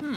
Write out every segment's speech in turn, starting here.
Huh?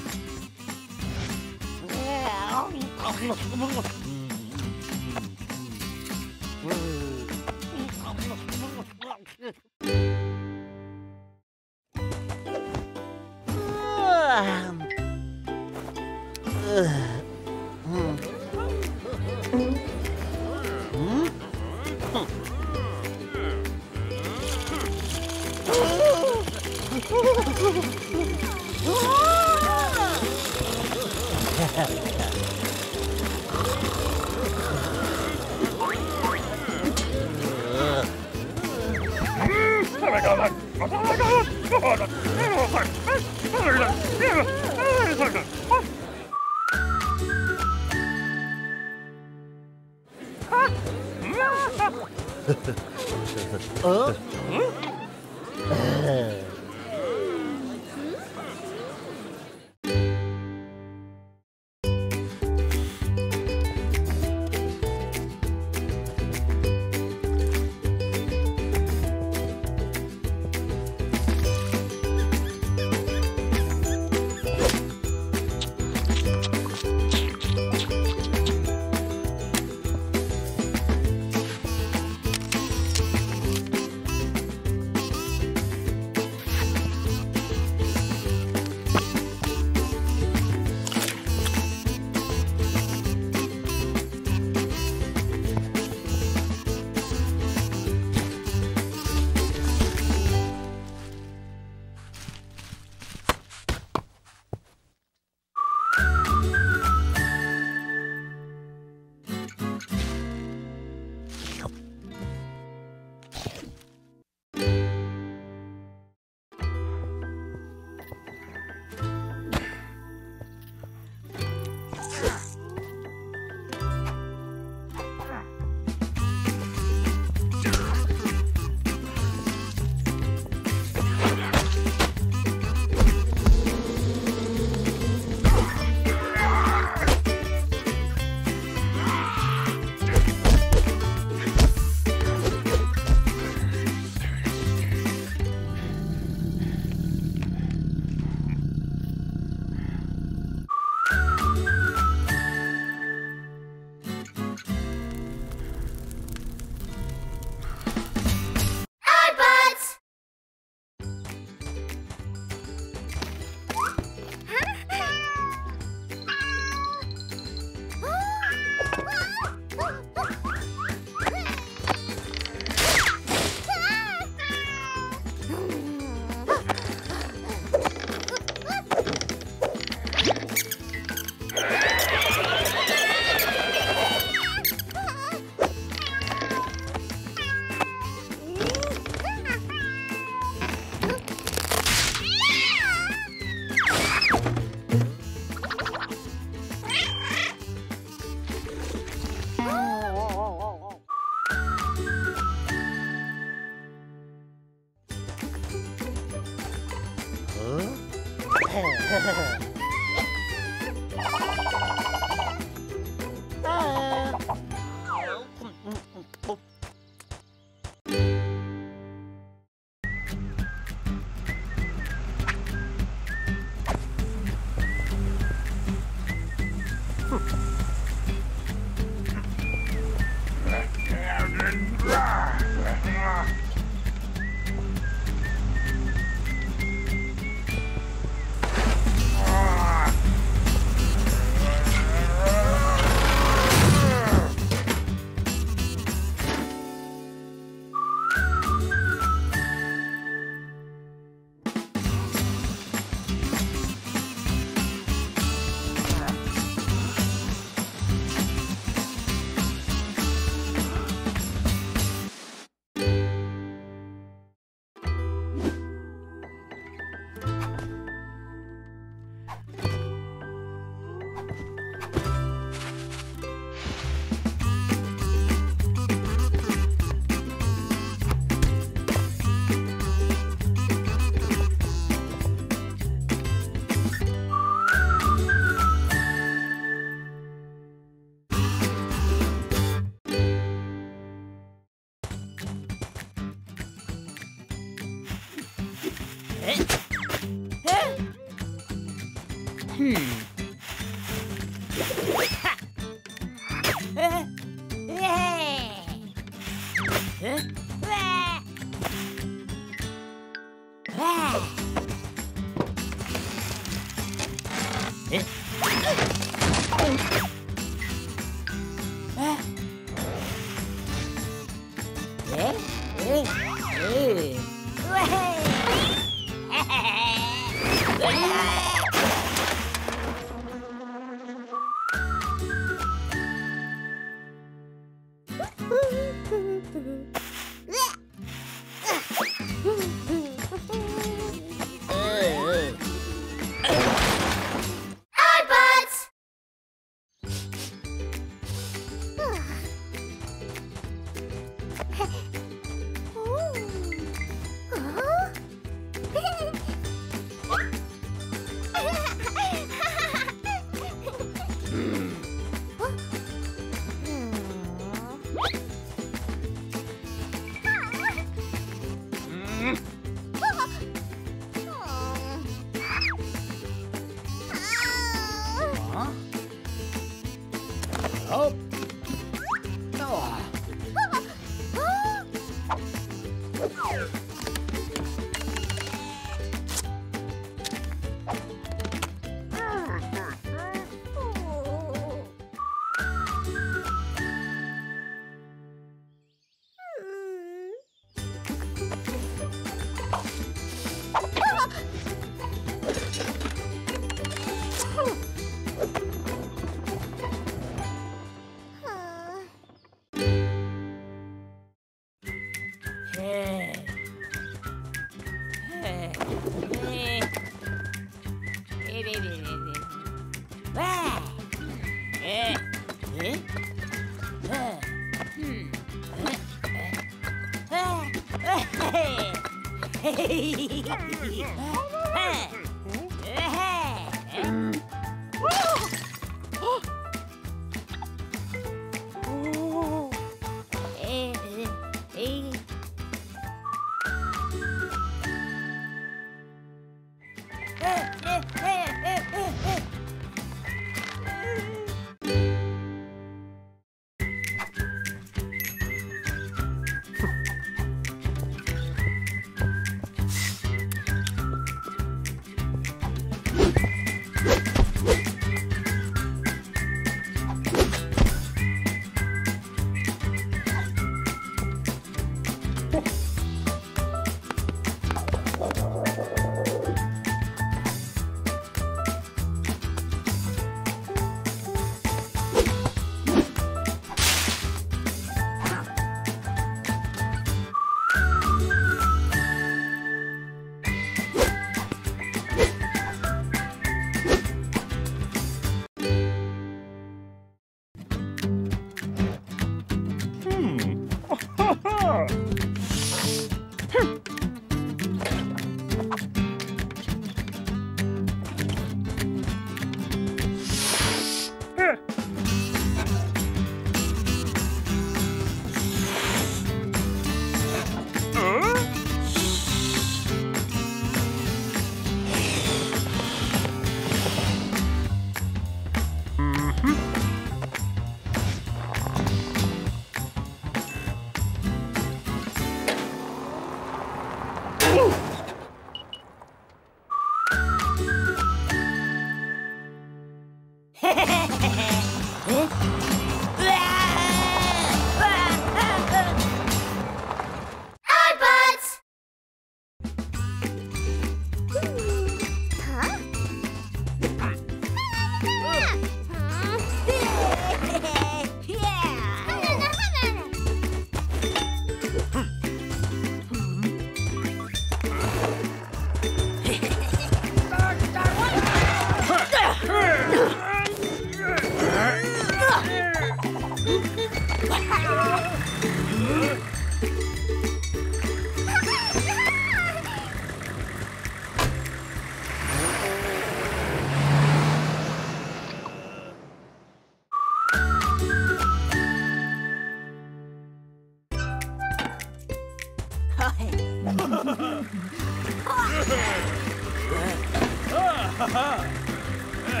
Ha ha ha!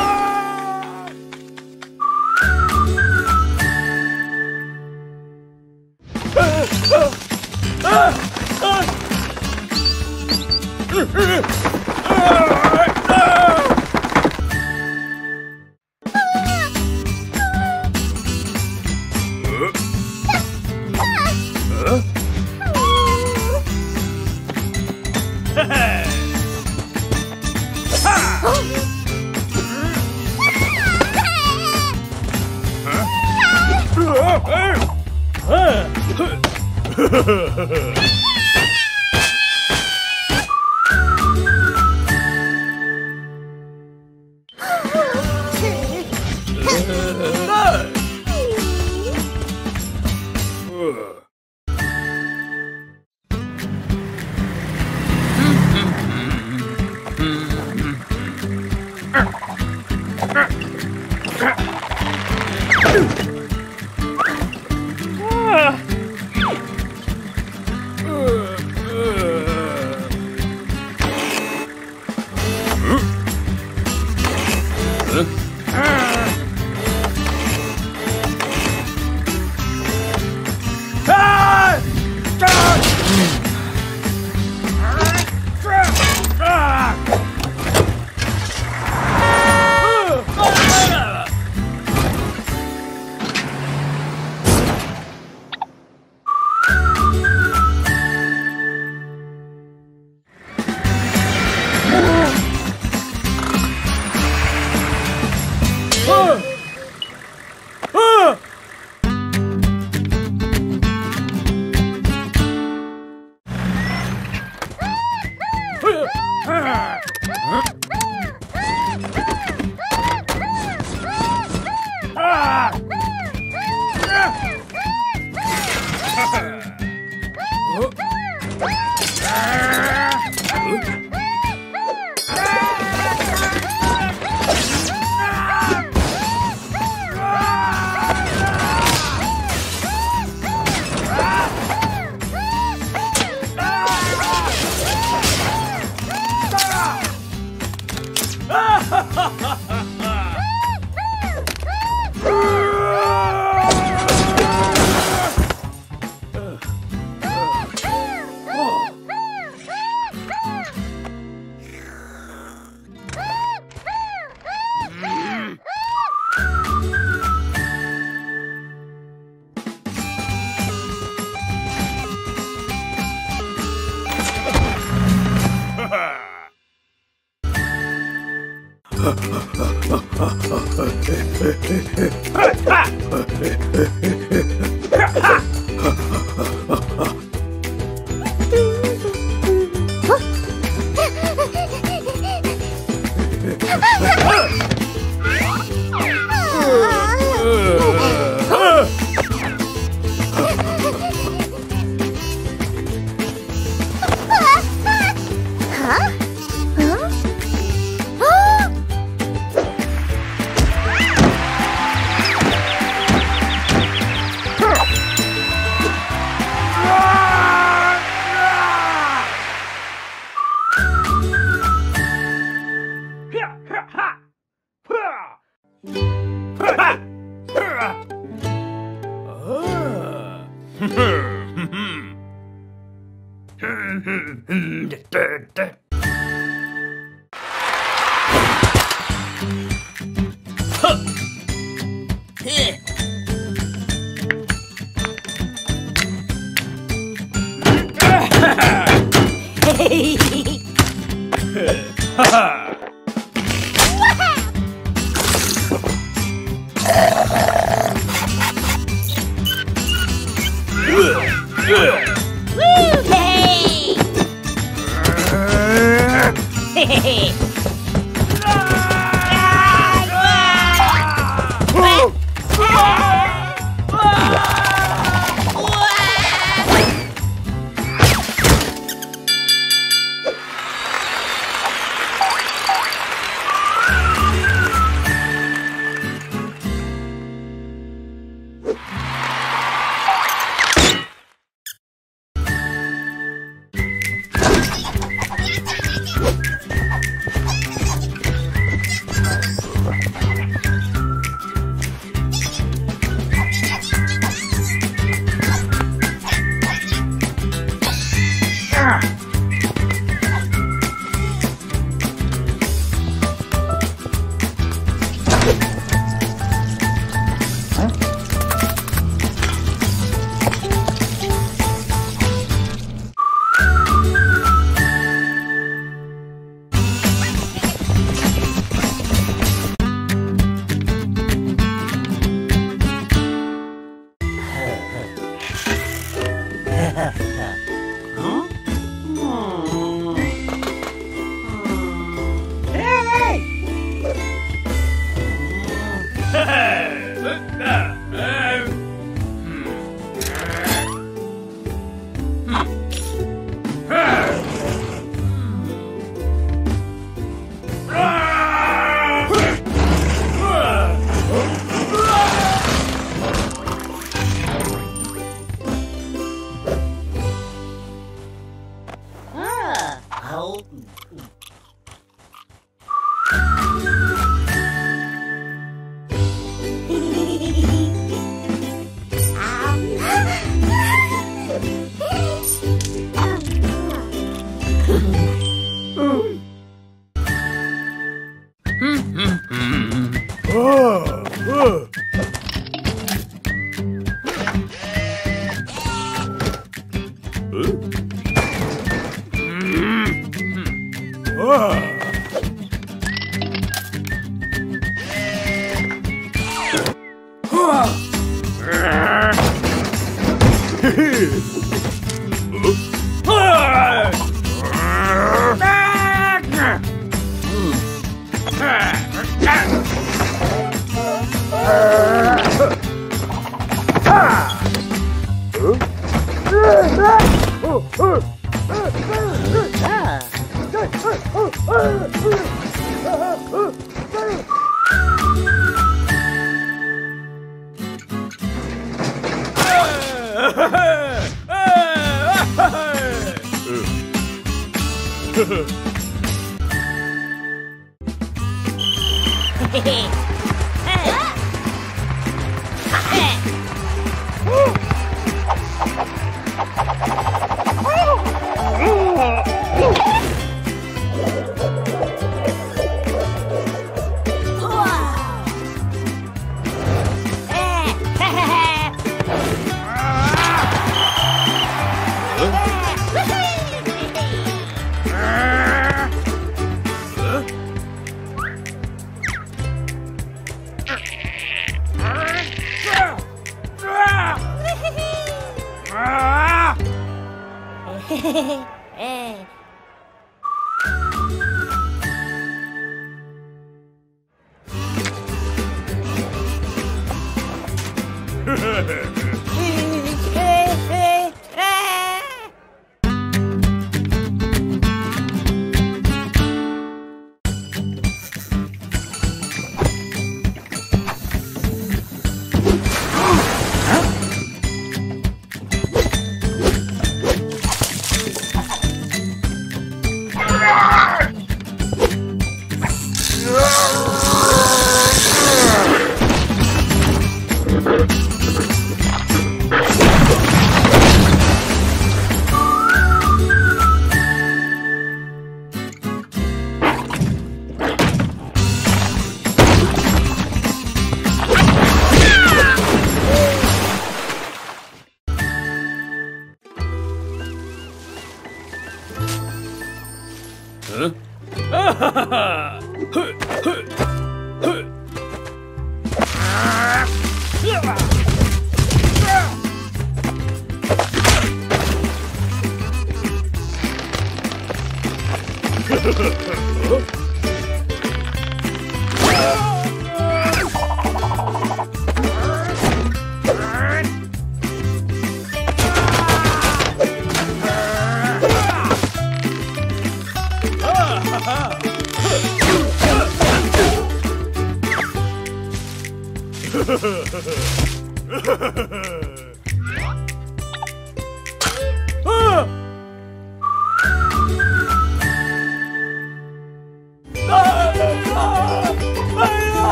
Huh?